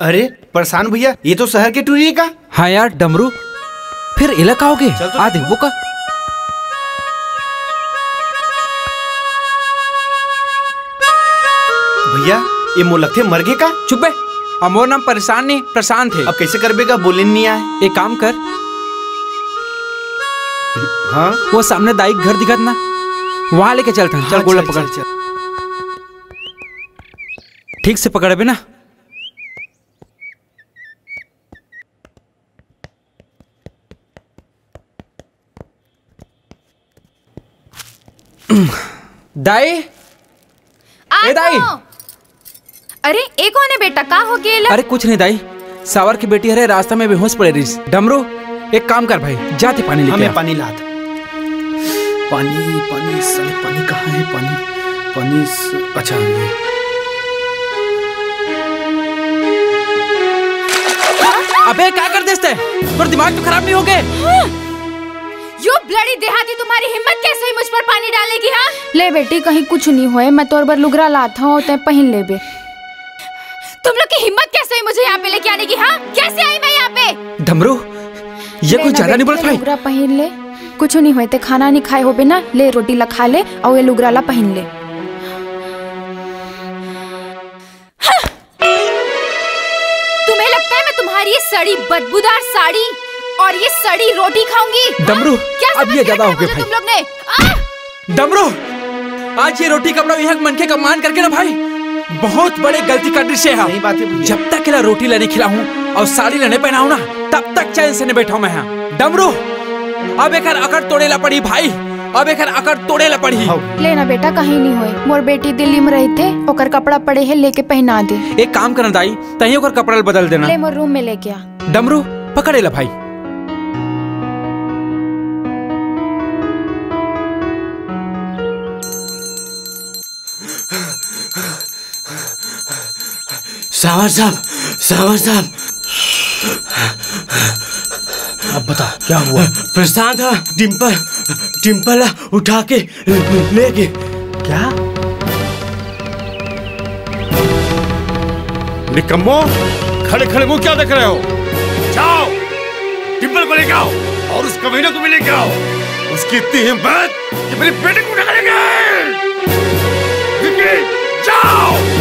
अरे परेशान भैया, ये तो शहर के टूरिये का। हाँ यार डमरू, फिर इलाका होगे तो आधे वो का। भैया ये मोलक थे मरगे का। चुप बे, अमोर नाम परेशान नहीं प्रशांत थे। अब कैसे करबेगा, बोले नहीं आए। एक काम कर, हाँ वो सामने दाई घर दिखत ना, वहाँ लेके चलता। चल गोला पकड़, ठीक से पकड़ बे ना। दाई, ए दाई। अरे एक होने बेटा, का हो गया? अरे कुछ नहीं दाई, सावर की बेटी हरे रास्ता में बेहोश पड़े रही। डमरू एक काम कर भाई, जाते पानी लेके। हमें पानी लात। पानी पानी साले, पानी कहाँ है? पानी पानी अच्छा है। अबे क्या कर देते, पर दिमाग तो खराब नहीं हो गए? यो ब्लडी देहाती, तुम्हारी हिम्मत कैसे ही मुझ पर पानी डालने की? हाँ ले बेटी, कहीं कुछ नहीं होए, मैं तोर पर लुगरा लाता हूँ, तय पहन ले बे। तुम लोग की हिम्मत कैसे ही मुझे यहाँ पे लेके आने की? हाँ कैसे आई मैं यहाँ पे? डमरू ये कुछ ज्यादा नहीं बोल भाई। लुगरा पहन ले, कुछ नहीं होए, ते खाना नहीं खाए हो बे ना, ले रोटी ला खा ले और ये लुगरा ला पहन ले। तुम्हें लगता है मैं तुम्हारी ये सड़ी बदबूदार साड़ी और ये सड़ी रोटी खाऊंगी? डमरू अब ये ज्यादा हो गए भाई तुम लोग ने। डमरू आज ये रोटी कपड़ा यहाँ मन के कमान करके ना भाई, बहुत बड़े गलती कर रही है। जब तक इला रोटी लेने खिलाऊं और साड़ी लेने पहनाऊं ना, तब तक चैन से नहीं बैठा हूं मैं यहाँ। डमरू अब एक अकड़ तोड़े ला पड़ी भाई, अब एक अकड़ तोड़े ला पड़ी। लेना बेटा, कहीं नहीं हुए, मोर बेटी दिल्ली में रही थे, ओकर कपड़ा पड़े है, लेके पहना दे। एक काम करना दाई, तही ओकर कपड़ा बदल देना। मोर रूम में लेके आ। डमरू पकड़े ला भाई। सावर साहब, सावर साहब। अब बता क्या हुआ? प्रशांत डिम्पल उठा के ले गए। क्या निकम्मो, खड़े खड़े मुंह क्या देख रहे हो? जाओ डिम्पल को लेके आओ और उस कमीने को भी लेके आओ। उसकी इतनी हिम्मत कि मेरे बेटे को उठा लेगा। जाओ।